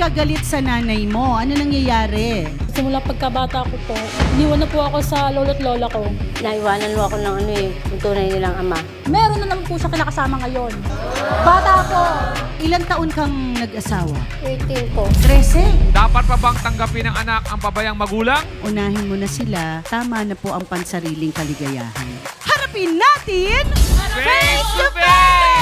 ka galit sa nanay mo, ano nangyayari? Simula pagkabata ko po, iniwan na po ako sa lolo't lola ko. Naiwanan mo ako ng ano eh, yung tunay nilang ama. Meron na naman po siya kinakasama ngayon. Bata po! Ilang taon kang nag-asawa? 18 po. 13? Dapat pa bang tanggapin ng anak ang pabayang magulang? Unahin mo na sila, tama na po ang pansariling kaligayahan. Harapin natin! Face to face!